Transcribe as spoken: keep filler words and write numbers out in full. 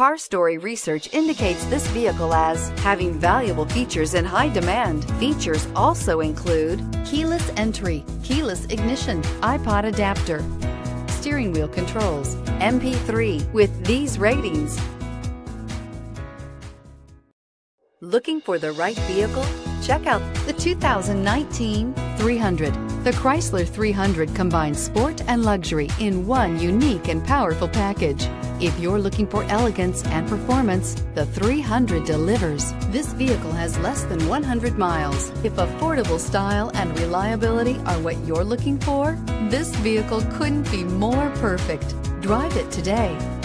CarStory research indicates this vehicle as having valuable features in high demand. Features also include keyless entry, keyless ignition, iPod adapter, steering wheel controls, M P three. With these ratings, looking for the right vehicle? Check out the two thousand nineteen three hundred. The Chrysler three hundred combines sport and luxury in one unique and powerful package. If you're looking for elegance and performance, the three hundred delivers. This vehicle has less than one hundred miles. If affordable style and reliability are what you're looking for, this vehicle couldn't be more perfect. Drive it today.